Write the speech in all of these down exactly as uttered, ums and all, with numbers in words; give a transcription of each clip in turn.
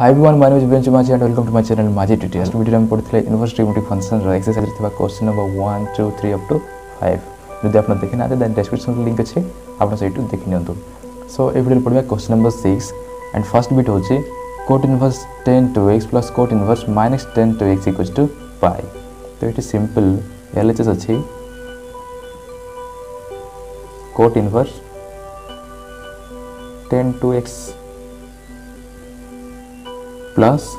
Hi everyone, my name is Benji Majhi and welcome to my channel Majhi Tutorial. Today I am going to do inverse trigonometric functions exercise question number one, two, three up to five. If you have seen the description link, you can see it. So, I will do question number six. And first bit is cot inverse ten to x plus cot inverse minus ten to x equals to pi. So, it is simple. L H S cot inverse ten to x plus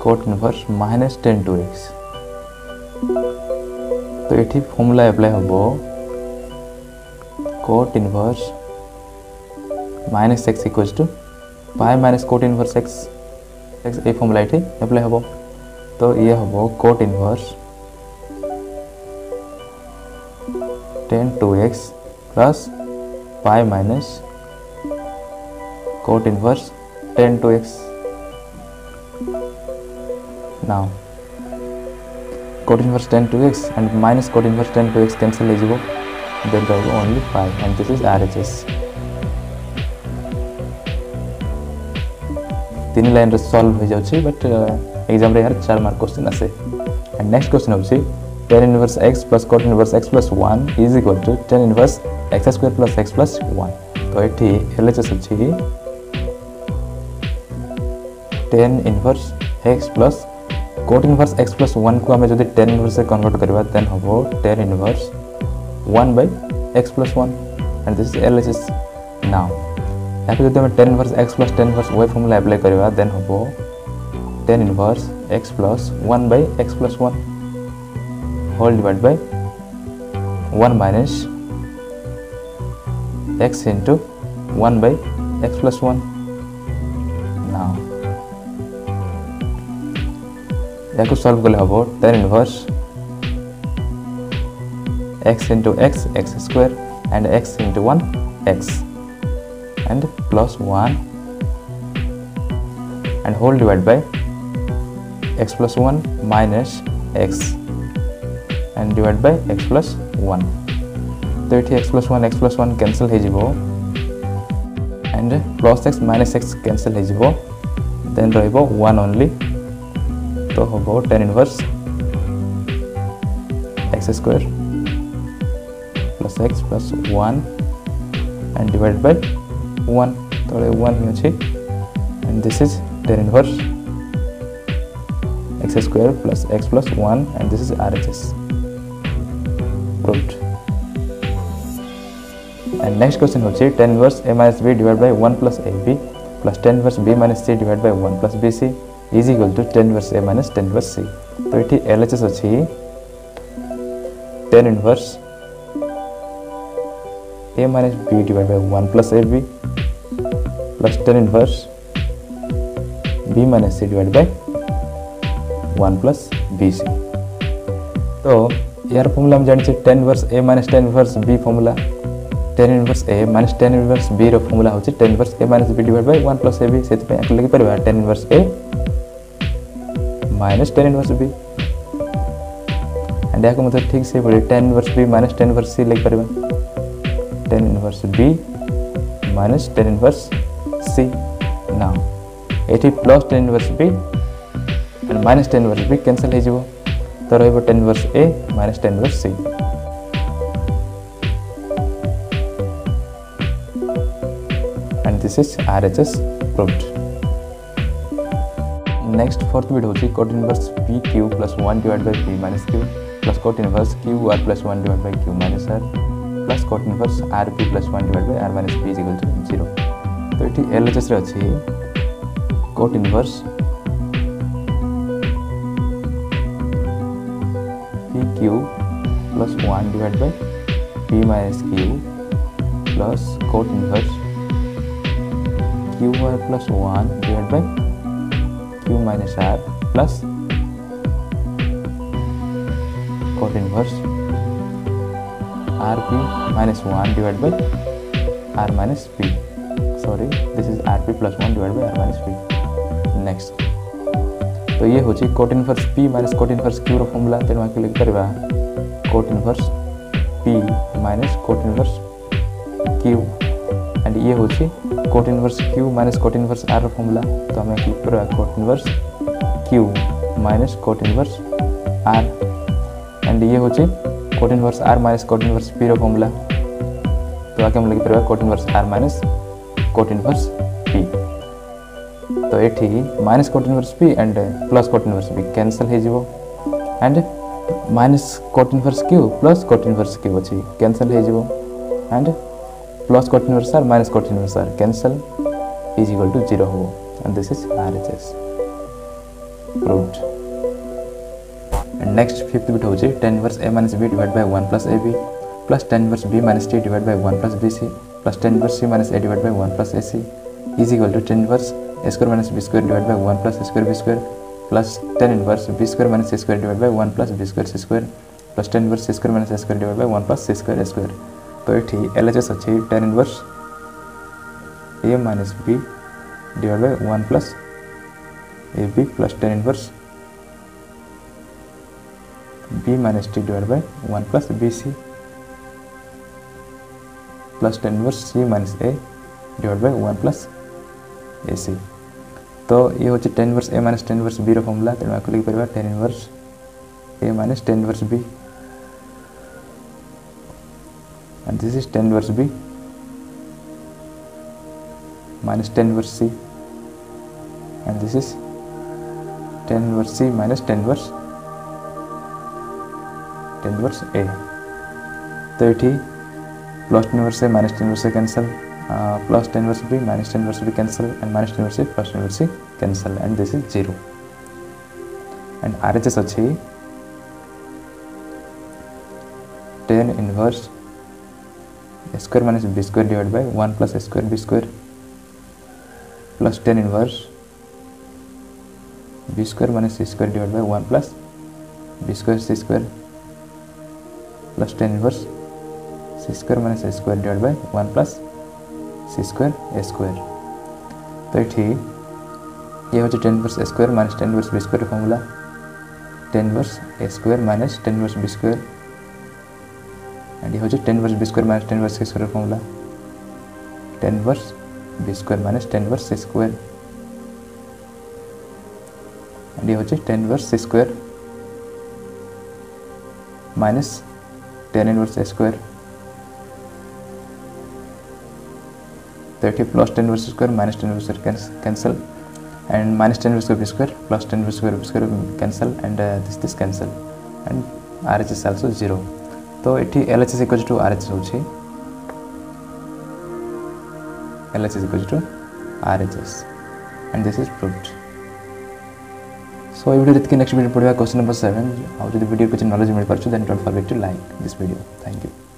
cot inverse minus ten to x. तो ये formula apply हम cot inverse minus x equals to pi minus cot inverse x x ये formula ये apply हम तो ये हम cot inverse ten to x plus pi minus cot inverse ten to x. Now cot inverse ten to x and minus cot inverse ten to x cancel is equal, then there will only pi, and this is R H S. Three line re solve ho jauchi, but uh, exam re yaar four mark question ase. And next question hochi tan inverse x plus cot inverse x plus one is equal to tan inverse x square plus x plus one. So ethi L H S hochi tan inverse x plus cot inverse x plus one को हमें जो दी tan inverse से convert करवा then हो tan inverse one by x plus one, and this is L H S. Now यहाँ पे जो हमें tan inverse x plus tan inverse y formula apply करवा then हो tan inverse x plus one by x plus one whole divided by one minus x into one by x plus one. Now को solve करले हबो tan inverse x into x x square and x into one x and plus one and whole divided by x plus one minus x and divided by x plus one. तो ये x plus one x plus one cancel हो जिवो and plus x minus x cancel हो जिवो, then रहबो one only. तो होगा tan inverse x square plus x plus one and divided by one, तो ये one ही होची, and this is tan inverse x square plus x plus one, and this is R H S proved. And next question होची tan inverse a minus b divided by one plus ab plus tan inverse b minus c divided by one plus bc is equal to tan inverse a minus tan inverse c. तो ये L H S अच्छी tan inverse a minus b divided by one plus ab plus tan inverse b minus c divided by one plus bc. तो यार formula हम जानते हैं tan inverse a minus tan inverse b formula. tan inverse a minus tan inverse b रो formula होची tan inverse a minus b divided by one plus ab, सेत पे आके लगी परवा tan inverse a minus tan inverse b and याको मतलब ठीक से बोले tan inverse b minus tan inverse c लिख परबा tan inverse b minus tan inverse c. Now एटी plus tan inverse b and minus tan inverse b cancel हो जिवो, तो रहबो tan inverse a minus tan inverse c. And this is R H S proved. Next fourth bit होची cot inverse p q plus one divided by p minus q plus cot inverse q r plus one divided by q minus r plus cot inverse r p plus one divided by r minus p is equal to zero. तो ये L H S रे अछि cot inverse p q plus one divided by p minus q plus cot inverse q r plus one divided by q minus r plus cot inverse rp minus one divided by r minus p. Sorry, this is rp plus one divided by r minus p. Next, तो ये हो चाहिए cot inverse p minus cot inverse q रो formula, तेरे वहाँ के लिख करवा cot inverse p minus cot inverse q, and ये हो चाहिए cot inverse q minus cot inverse r formula, तो हमें क्लिक करो cot inverse q minus cot inverse r and ये होचे cot inverse r minus cot inverse p formula, तो आके हम लगी करो cot inverse r minus cot inverse p, तो ये ठीक ही minus cot inverse p and plus cot inverse p cancel है जीवो and minus cot inverse q plus cot inverse q होची cancel है जीवो and plus cot inverse r minus cot inverse r cancel is equal to zero ho, and this is R H S proved. And next fifth bit ho ji tan inverse a minus b divided by one plus ab plus tan inverse b minus t divided by one plus bc plus tan inverse c minus a divided by one plus ac is equal to tan inverse a square minus b square divided by one plus a square b square plus tan inverse b square minus a square divided by one plus b square c square plus tan inverse c square minus a square divided by one plus c square a square. तो ये ठीक L H S अच्छी tan inverse a minus b divided by one plus a b plus tan inverse b minus t divided by one plus b c plus tan inverse c minus a divided by one plus a c. तो ये हो चाहिए tan inverse a minus tan inverse b रो formula, तो मैं click करूँगा tan inverse a minus tan inverse b and this is tan inverse b minus tan inverse c and this is tan inverse c minus tan inverse tan inverse a. तो ये plus tan inverse a minus tan inverse a cancel, uh, plus tan inverse b minus tan inverse b cancel and minus tan inverse a plus tan inverse c cancel and this is zero. And R H S अच्छी tan inverse a square minus b square divided by one plus a square b square plus tan inverse b square minus c square divided by one plus b square c square plus tan inverse c square minus a square divided by one plus c square a square. तो ये ठीक ये हो जाए tan inverse a square minus tan inverse b square formula, tan inverse a square minus tan inverse b square and ये हो जाए tan inverse b square minus tan inverse c square formula, tan inverse b square minus tan inverse c square and ये हो जाए tan inverse c square minus tan inverse a square thirty plus tan inverse square minus tan inverse square cancel and minus tan inverse square b square plus tan inverse square b square cancel and uh, this this cancel and R H S also zero. तो ये L H S equals to R H S होची, L H S equals to R H S and this is proved. So ये video देखके next video पढ़ेगा question number seven. और जो video कुछ knowledge मिल पार्चो then don't forget to like this video. Thank you.